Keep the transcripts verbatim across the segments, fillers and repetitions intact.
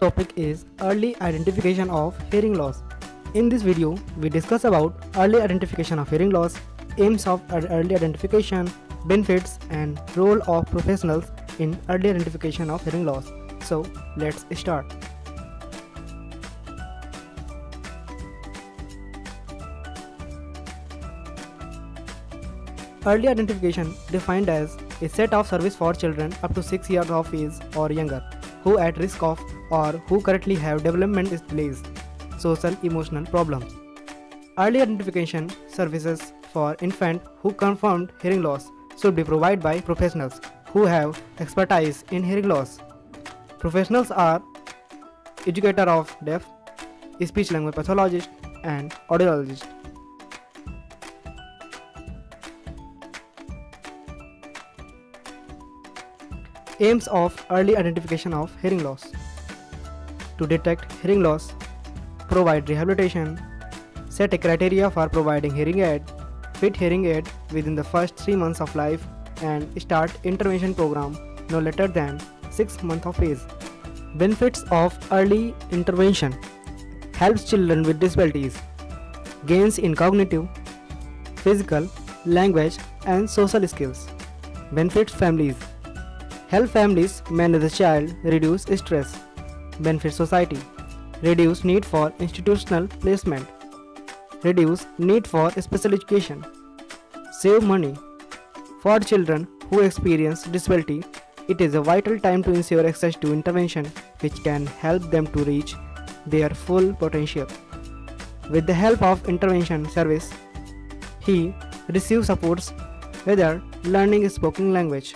topic is early identification of hearing loss. In this video, we discuss about early identification of hearing loss, aims of early identification, benefits and role of professionals in early identification of hearing loss. So let's start. Early identification defined as a set of service for children up to six years of age or younger who at risk of or who currently have developmental delays, social emotional problems. Early identification services for infant who confirmed hearing loss should be provided by professionals who have expertise in hearing loss. Professionals are educator of deaf, speech language pathologist and audiologist. Aims of early identification of hearing loss: to detect hearing loss, provide rehabilitation, set a criteria for providing hearing aid, fit hearing aid within the first three months of life and start intervention program no later than six months of age. Benefits of early intervention: helps children with disabilities, gains in cognitive, physical, language and social skills. Benefits families: help families manage the child, reduce stress. Benefit society: reduce need for institutional placement, reduce need for special education. Save money: for children who experience disability, it is a vital time to ensure access to intervention which can help them to reach their full potential. With the help of intervention service, he receives supports whether learning spoken language.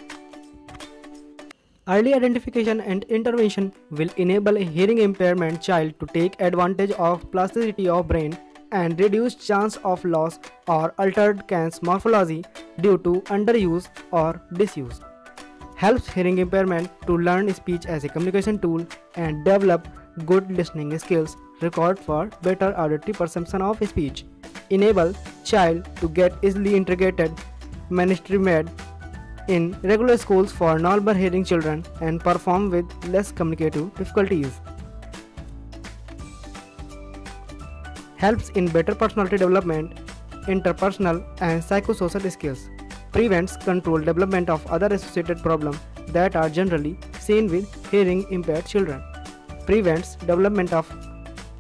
Early identification and intervention will enable a hearing impairment child to take advantage of plasticity of brain and reduce chance of loss or altered can's morphology due to underuse or disuse. Helps hearing impairment to learn speech as a communication tool and develop good listening skills required for better auditory perception of speech. Enable child to get easily integrated ministry made in regular schools for normal hearing children and perform with less communicative difficulties. Helps in better personality development, interpersonal and psychosocial skills. Prevents controlled development of other associated problems that are generally seen with hearing impaired children. Prevents development of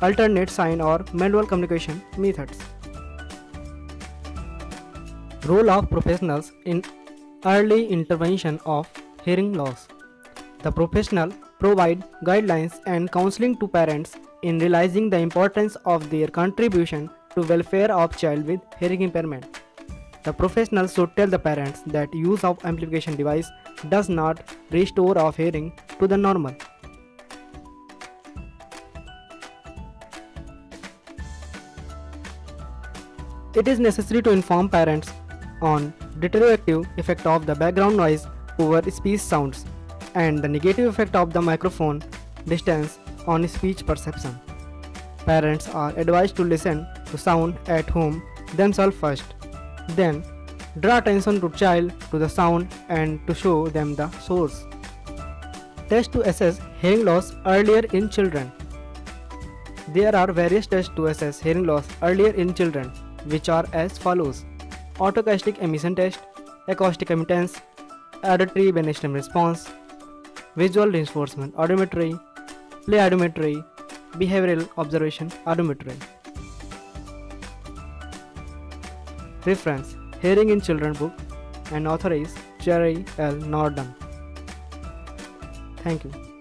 alternate sign or manual communication methods. Role of professionals in early intervention of hearing loss: the professional provide guidelines and counseling to parents in realizing the importance of their contribution to welfare of child with hearing impairment. The professional should tell the parents that use of amplification device does not restore of hearing to the normal. It is necessary to inform parents on deteriorative effect of the background noise over speech sounds and the negative effect of the microphone distance on speech perception. Parents are advised to listen to sound at home themselves first, then draw attention to child to the sound and to show them the source. Test to assess hearing loss earlier in children: there are various tests to assess hearing loss earlier in children which are as follows: Otoacoutic Emission Test, Acoustic Emmittance, Auditory Brainstem Response, Visual Reinforcement Audiometry, Play Audiometry, Behavioral Observation Audiometry. Reference: Hearing in Children book, and author is Jerry L Norden. Thank you.